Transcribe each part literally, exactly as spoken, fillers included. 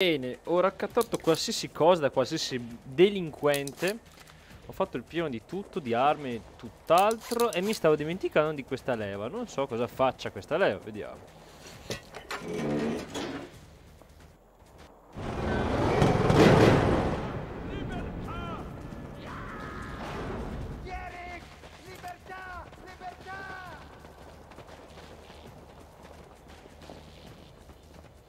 Bene, ho raccattato qualsiasi cosa da qualsiasi delinquente. Ho fatto il pieno di tutto, di armi e tutt'altro. E mi stavo dimenticando di questa leva. Non so cosa faccia questa leva, vediamo. Libertà! Eric! Libertà! Libertà!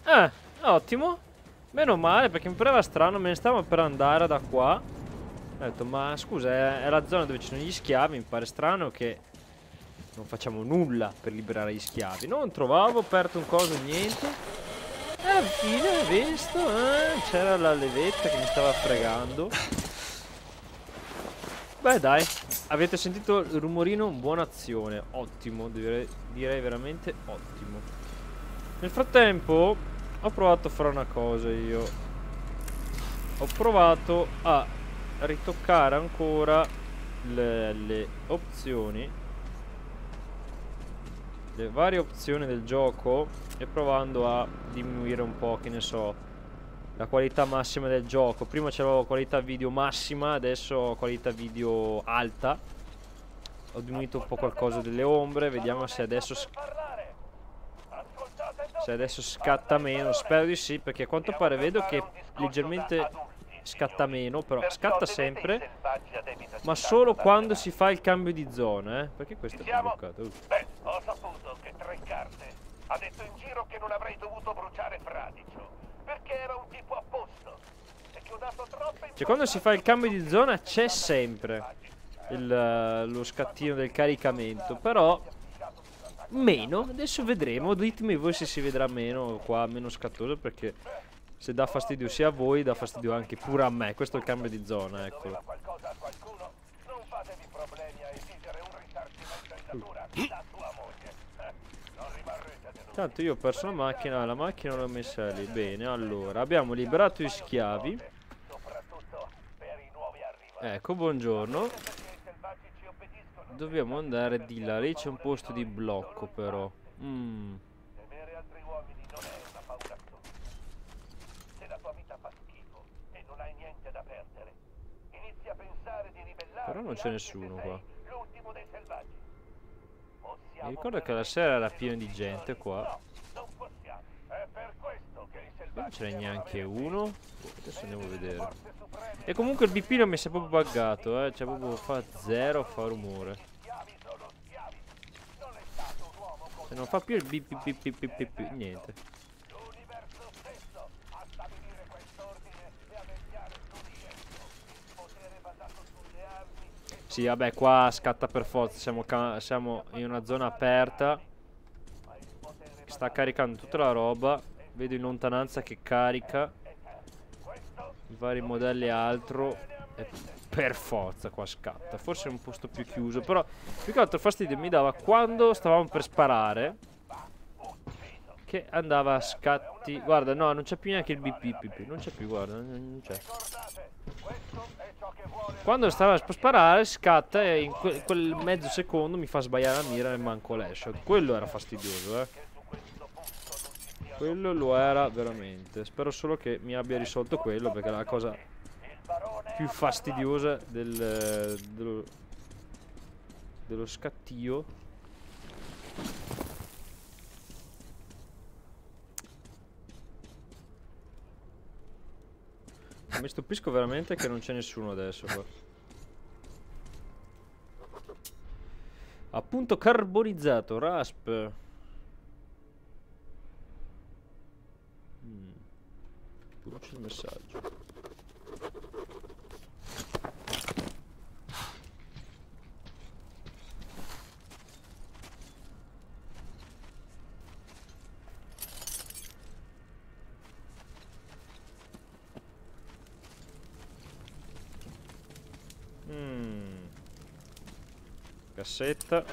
Ah, ottimo. Meno male, perché mi pareva strano, me ne stavo per andare da qua. Ho detto, ma scusa, è, è la zona dove ci sono gli schiavi, mi pare strano che non facciamo nulla per liberare gli schiavi. Non trovavo, ho aperto un coso, niente. E alla fine ho visto, eh, c'era la levetta che mi stava fregando. Beh dai, avete sentito il rumorino? Buona azione, ottimo, direi, direi veramente ottimo. Nel frattempo... ho provato a fare una cosa io. Ho provato a ritoccare ancora le, le opzioni. Le varie opzioni del gioco. E provando a diminuire un po', che ne so, la qualità massima del gioco. Prima c'avevo qualità video massima, adesso ho qualità video alta. Ho diminuito un po' qualcosa delle ombre. Vediamo se adesso... se adesso scatta meno, spero di sì, perché a quanto pare vedo che leggermente scatta meno, però scatta sempre, ma solo quando si fa il cambio di zona, eh? Perché questo è bloccato? Uh. Beh, ho saputo che tre carte ha detto in giro che non avrei dovuto bruciare Fradicio, perché era un tipo a posto. E che ho dato troppe... cioè quando si fa il cambio di zona c'è sempre il, lo scattino del caricamento, però... meno, adesso vedremo, ditemi voi se si vedrà meno qua, meno scattoso, perché se dà fastidio sia a voi, dà fastidio anche pure a me, questo è il cambio di zona, eccolo. Tanto io ho perso la macchina, la macchina l'ho messa lì, bene, allora, abbiamo liberato gli schiavi. Ecco, buongiorno. Dobbiamo andare di là, lì c'è un posto di blocco però. Mm. Però non c'è nessuno qua. Mi ricordo che la sera era piena di gente qua. Non ce n'è neanche uno. Adesso andiamo a vedere. E comunque il B P non mi si è proprio buggato, eh. Cioè proprio fa zero, fa rumore. Se non fa più il bip bip bip bip bip, niente. Sì, vabbè, qua scatta per forza. Siamo, siamo in una zona aperta. Sta caricando tutta la roba. Vedo in lontananza che carica i vari modelli e altro. E per forza qua scatta. Forse è un posto più chiuso, però più che altro fastidio mi dava quando stavamo per sparare, che andava a scatti. Guarda, no, non c'è più neanche il B P P P. Non c'è più, guarda, non c'è. Quando stava per sparare scatta e in que quel mezzo secondo mi fa sbagliare la mira e manco l'escio. Quello era fastidioso, eh. Quello lo era veramente. Spero solo che mi abbia risolto quello, perché è la cosa più fastidiosa del, dello, dello scattio. Mi stupisco veramente che non c'è nessuno adesso qua. Appunto carbonizzato, rasp. C'è il messaggio. Mm. Cassetta.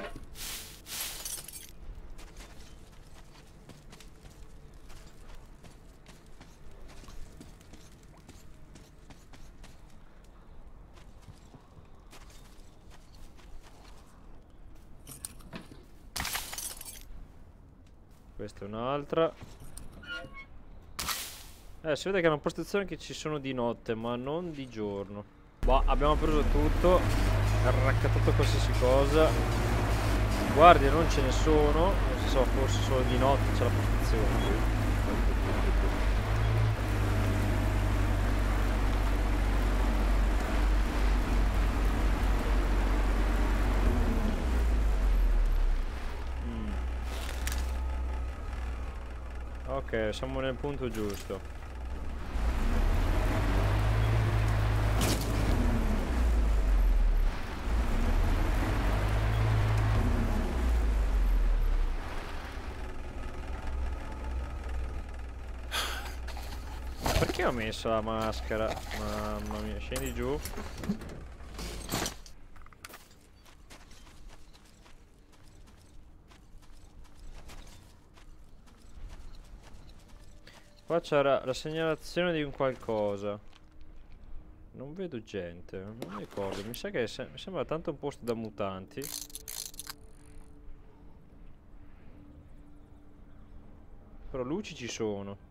Questa è un'altra. Eh, si vede che è una postazione che ci sono di notte, ma non di giorno. Boh, abbiamo preso tutto, raccattato qualsiasi cosa. Guardie non ce ne sono, non so, forse solo di notte c'è la postazione. Ok, siamo nel punto giusto. Perché ho messo la maschera? Mamma mia, scendi giù. Qua c'era la segnalazione di un qualcosa. Non vedo gente, non mi ricordo. Mi sa che se mi sembra tanto un posto da mutanti. Però luci ci sono.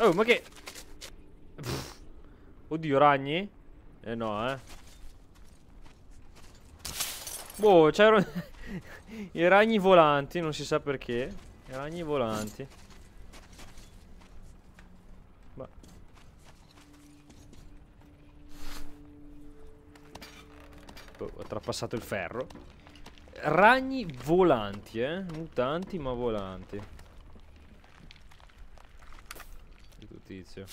Oh, ma che... Pff. Oddio, ragni? Eh no, eh. Boh, c'erano... I ragni volanti, non si sa perché. I ragni volanti. Ma... Boh, ho trapassato il ferro. Ragni volanti, eh. Mutanti, ma volanti. Tizio.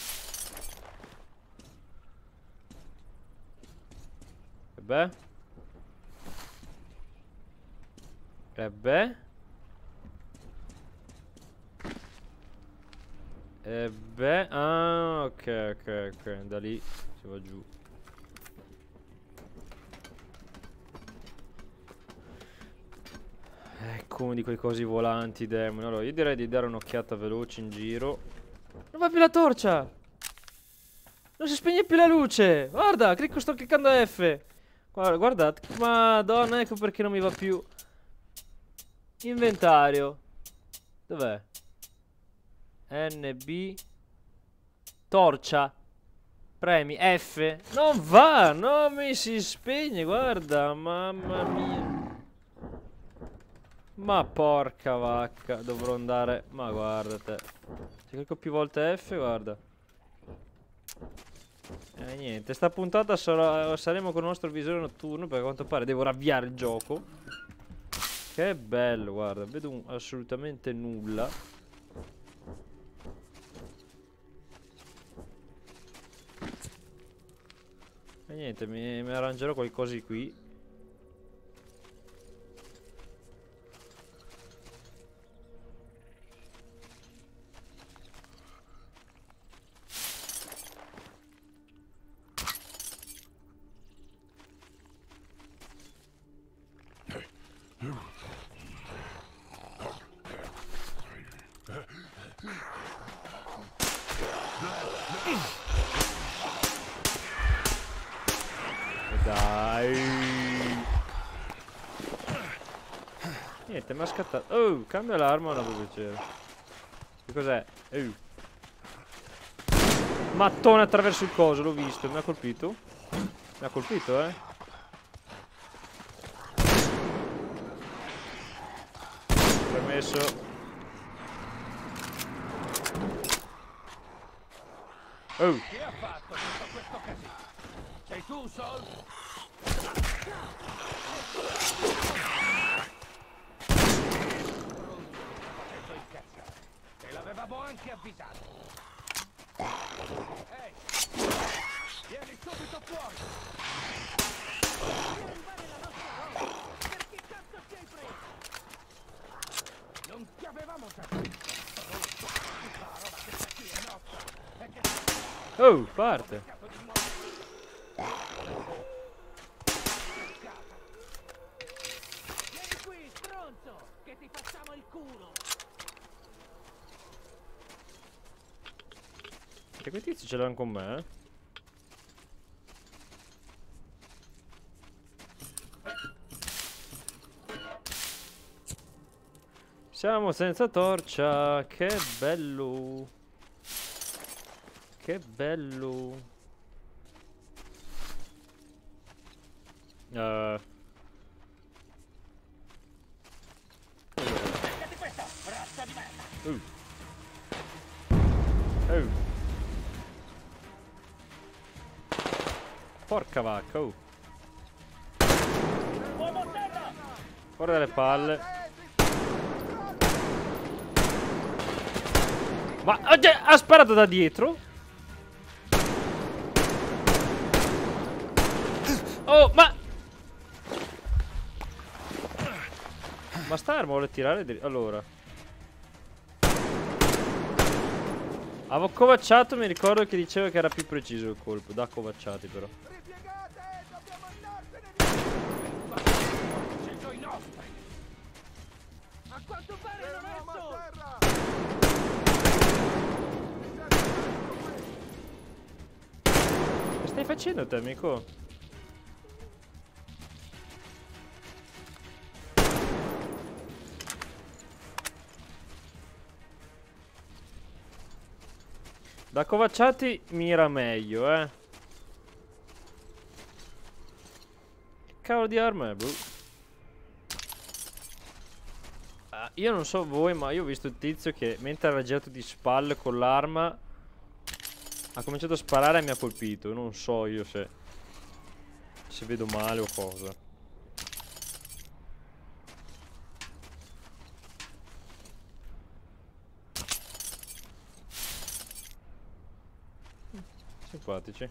E beh? E beh? E beh? Ah, ok, ok, ok. Da lì si va giù. Ecco uno di quei cosi volanti, demoni. Allora, io direi di dare un'occhiata veloce in giro. Non va più la torcia. Non si spegne più la luce. Guarda, clicco, sto cliccando a F. Guarda, guardate. Madonna, ecco perché non mi va più. Inventario. Dov'è? N B. Torcia. Premi F. Non va, non mi si spegne. Guarda, mamma mia. Ma porca vacca, dovrò andare. Ma guarda te. Se clicco più volte F, guarda. E eh, niente, sta puntata sarà... saremo con il nostro visore notturno. Perché a quanto pare devo ravviare il gioco. Che bello, guarda. Vedo un... assolutamente nulla. E eh, niente, mi, mi arrangerò qualcosa qui. Niente, mi ha scattato. Oh, cambia l'arma, non avevo piacere. Che cos'è? Oh. Mattone attraverso il coso, l'ho visto, mi ha colpito. Mi ha colpito, eh. Permesso. Oh. Che ha fatto tutto questo casino? Sei tu, Sol? L'avevo anche avvisato. Ehi, vieni subito fuori. Vieni a rubare la nostra roba. Perché cazzo ci hai preso? Non ti avevamo capito. La roba che sta qui è nostra. E che... Oh, parte. Vieni che ti facciamo il culo. Perché quei tizi ce l'hanno con me? Siamo senza torcia, che bello. Che bello. Eh... Uh. Uh. Uh. Porca vacca, oh. Guarda le palle. Ma ha sparato da dietro. Oh, ma Ma sta arma vuole tirare di... Allora avevo covacciato, mi ricordo che dicevo che era più preciso il colpo. Da covacciati però. Ripiegate, dobbiamo andartene via. I nostri. A quanto pare non è solo. Che stai facendo te, amico? Da covacciati mira meglio, eh. Che cavolo di arma è, bro? Ah, io non so voi, ma io ho visto il tizio che mentre era girato di spalle con l'arma ha cominciato a sparare e mi ha colpito. Non so io se se vedo male o cosa. Simpatici.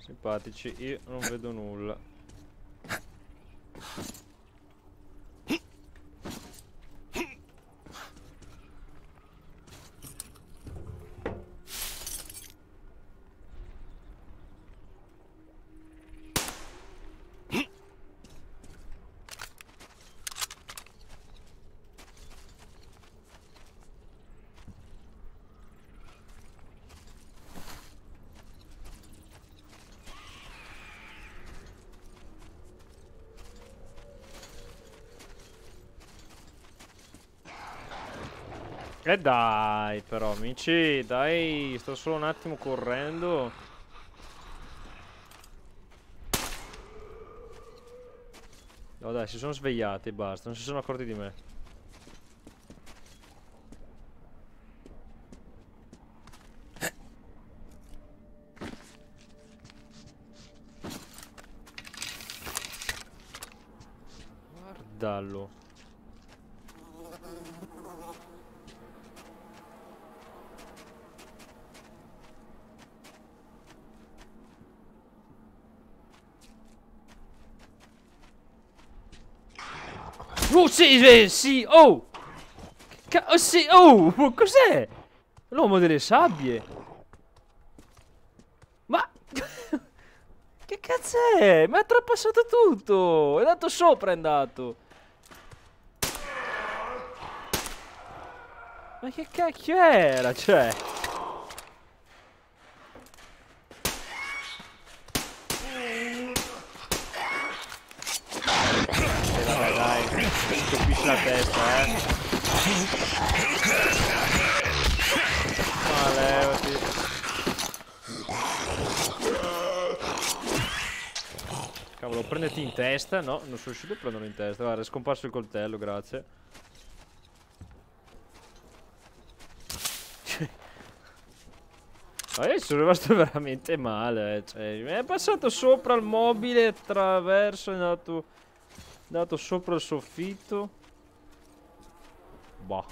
Simpatici, io non vedo nulla. E dai però amici, dai, sto solo un attimo correndo. No dai, si sono svegliati e basta, non si sono accorti di me. Guardalo. Oh sì, eh, sì, oh! Che oh, sì, oh! Cos'è? L'uomo delle sabbie! Ma... che cazzo è? Mi ha trapassato tutto! È andato sopra, è andato! Ma che cacchio era, cioè? Colpisci la testa, eh. Ma levati. Cavolo, prenditi in testa. No, non sono riuscito a prenderlo in testa. Guarda, è scomparso il coltello, grazie. Ma io sono rimasto veramente male, eh. Cioè, mi è passato sopra il mobile, attraverso, è andato... Dato sopra il soffitto. Boh.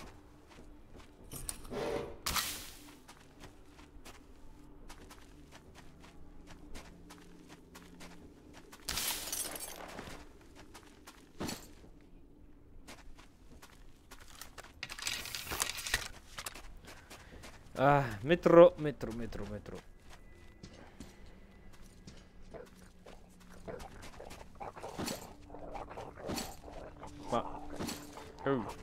Ah, metro, metro, metro, metro. Ma... Oh.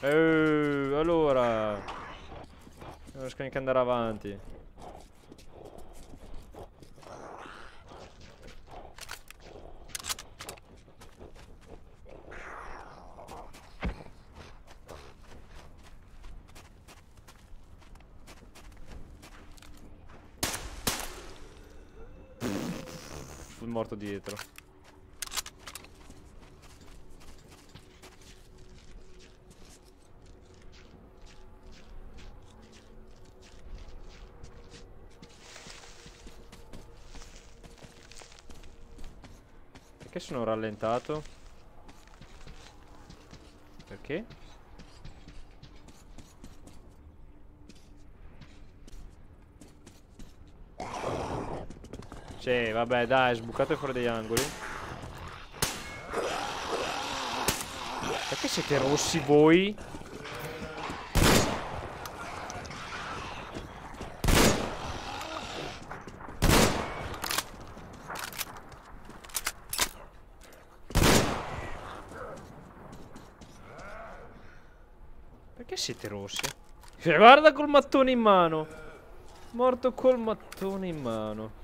Oh, allora... Non riesco neanche ad andare avanti. Morto dietro. Perché sono rallentato? Perché? Sì, vabbè, dai, sbucate fuori degli angoli. Perché siete rossi voi? Perché siete rossi? Cioè, guarda col mattone in mano. Morto col mattone in mano.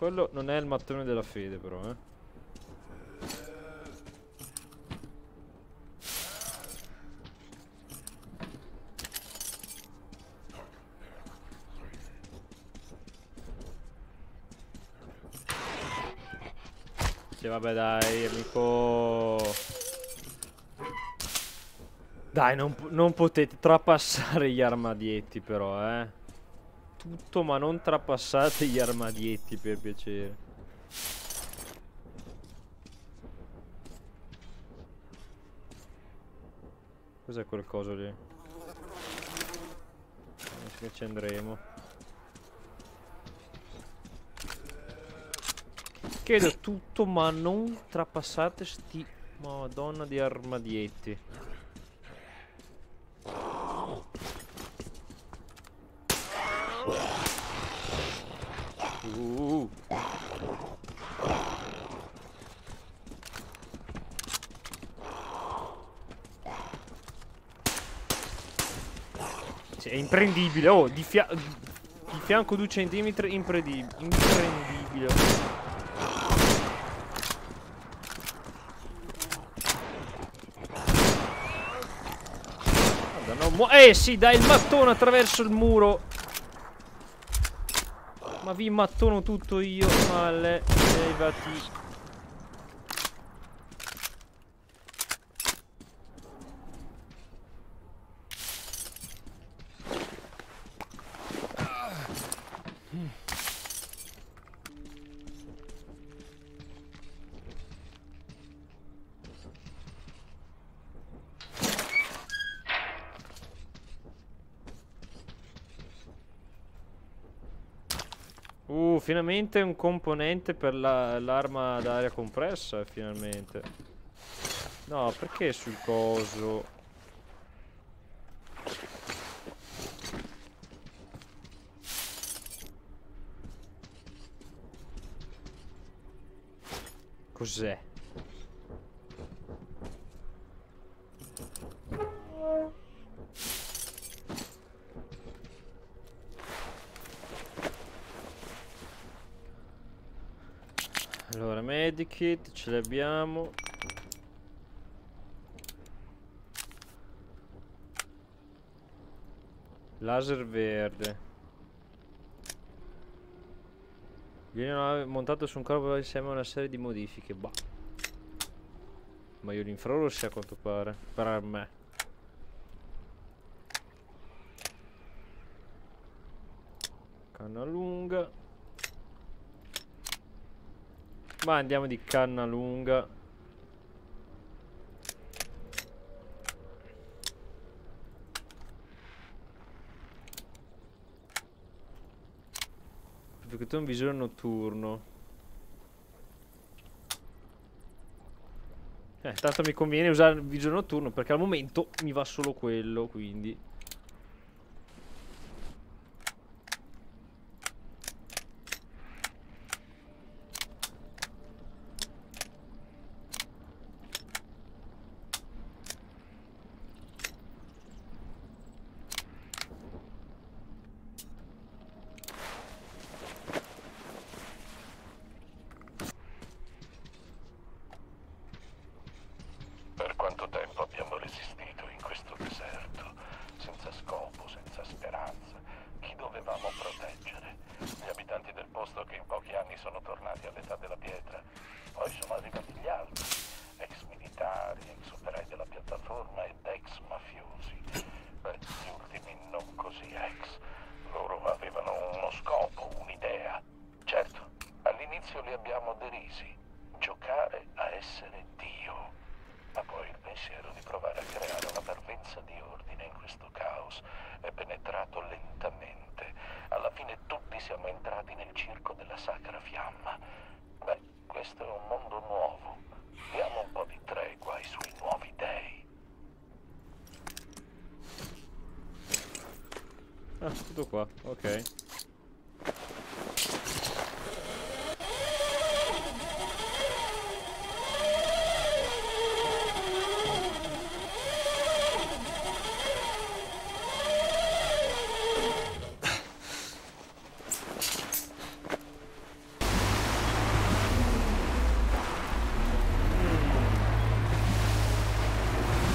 Quello non è il mattone della fede, però, eh. Sì, vabbè, dai, amico. Dai, non, non potete trapassare gli armadietti, però, eh. Tutto, ma non trapassate gli armadietti, per piacere. Cos'è quel coso lì? Che ci andremo. Chiedo tutto, ma non trapassate sti madonna di armadietti. Uh. Cioè, è imprendibile. Oh, di, fia di fianco due centimetri, imprendibile. Imprendibile. Eh sì, dai, il mattone attraverso il muro. Ma vi mattono tutto io, ma le... levati. Mm. Uh, finalmente un componente per l'arma la, d'aria compressa, finalmente. No, perché sul coso? Cos'è? Allora, medikit ce l'abbiamo. Laser verde. Viene montato su un corpo insieme a una serie di modifiche. Bah. Ma io l'infrarossi a quanto pare. Per me. Canna lunga. Ma andiamo di canna lunga. Perché tu hai un visore notturno. Eh, tanto mi conviene usare il visore notturno, perché al momento mi va solo quello, quindi. Qua, ok.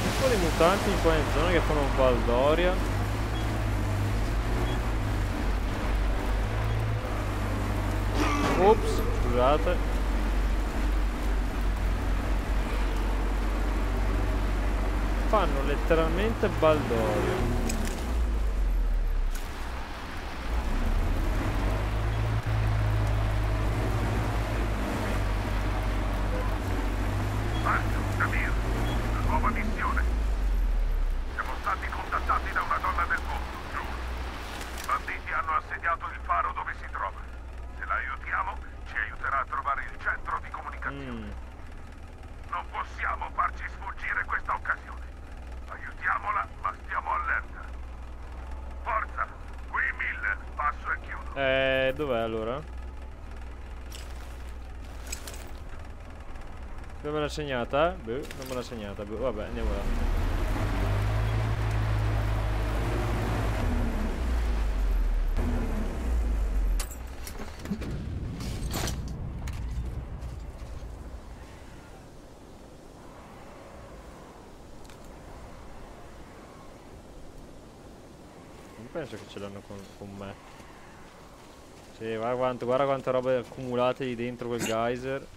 Sono i mutanti qua in zona che fanno un baldoria. Ops, scusate. Fanno letteralmente baldoria. Segnata, eh? Beh, non me l'ha segnata, beh, vabbè, andiamo là. Non penso che ce l'hanno con, con me. Sì, guarda quanto, guarda quante robe accumulate lì dentro quel geyser.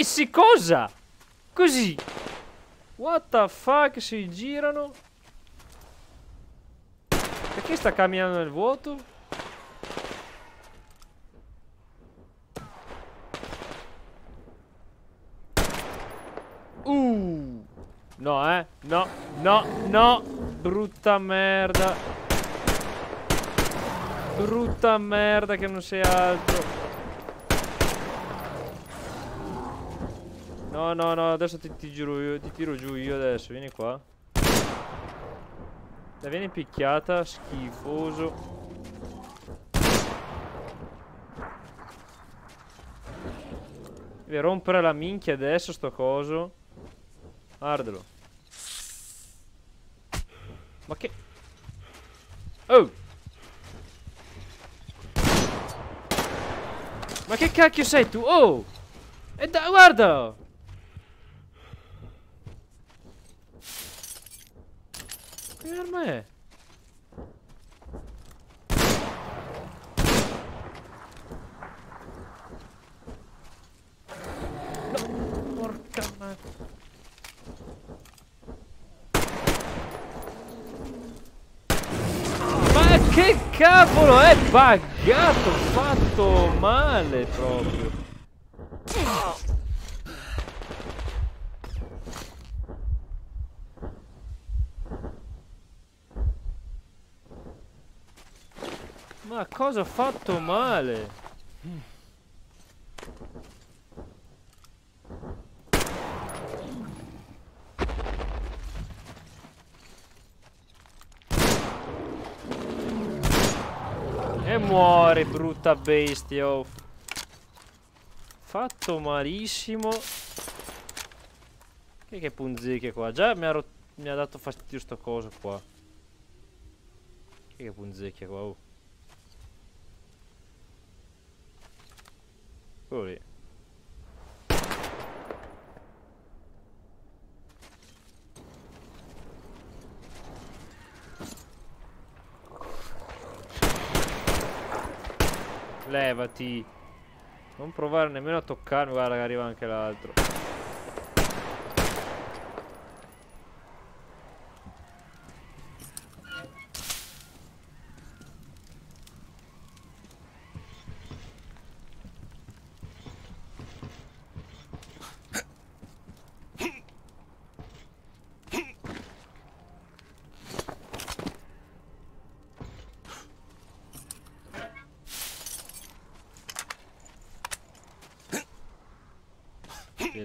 Si cosa? Così? What the fuck? Si girano? Perché sta camminando nel vuoto? Uh! No, eh? No, no, no! Brutta merda! Brutta merda che non sei altro! No, no, no, adesso ti, ti giro io, ti tiro giù io adesso, vieni qua. La viene picchiata, schifoso. Deve rompere la minchia adesso sto coso. Guardalo. Ma che... Oh! Ma che cacchio sei tu? Oh! E da, guarda! Che arma è? che cavolo è buggato, fatto male proprio. Ma cosa ho fatto male? E muore, brutta bestia. Ho fatto malissimo. Che che punzicchia qua. Già mi ha, mi ha dato fastidio sto coso qua. Che che punzicchia qua. Oh. Quello lì. Levati. Non provare nemmeno a toccarmi. Guarda che arriva anche l'altro.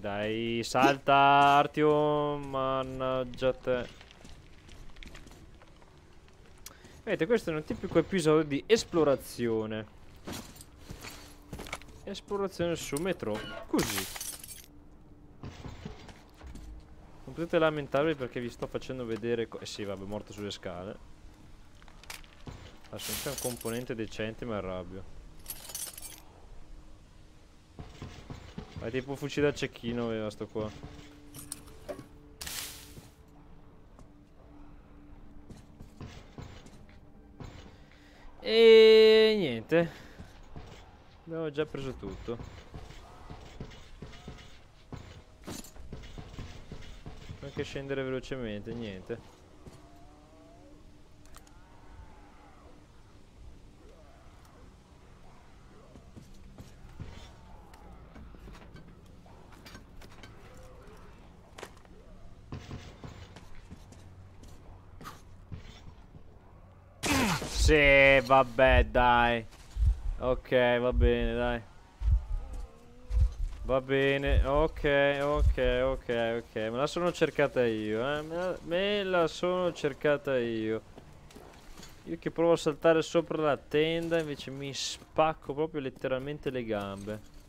Dai, salta Artyom, mannaggia te. Vedete, questo è un tipico episodio di esplorazione. Esplorazione su metro, così. Non potete lamentarvi perché vi sto facendo vedere... Eh sì, vabbè, morto sulle scale. Adesso non c'è un componente decente, mi arrabbio. È tipo un fucile a cecchino aveva sto qua. E niente. Abbiamo già preso tutto. Anche scendere velocemente, niente. Sì, vabbè, dai. Ok, va bene, dai. Va bene, ok, ok, ok, ok. Me la sono cercata io, eh. Me la, me la sono cercata io. Io che provo a saltare sopra la tenda, invece mi spacco proprio letteralmente le gambe.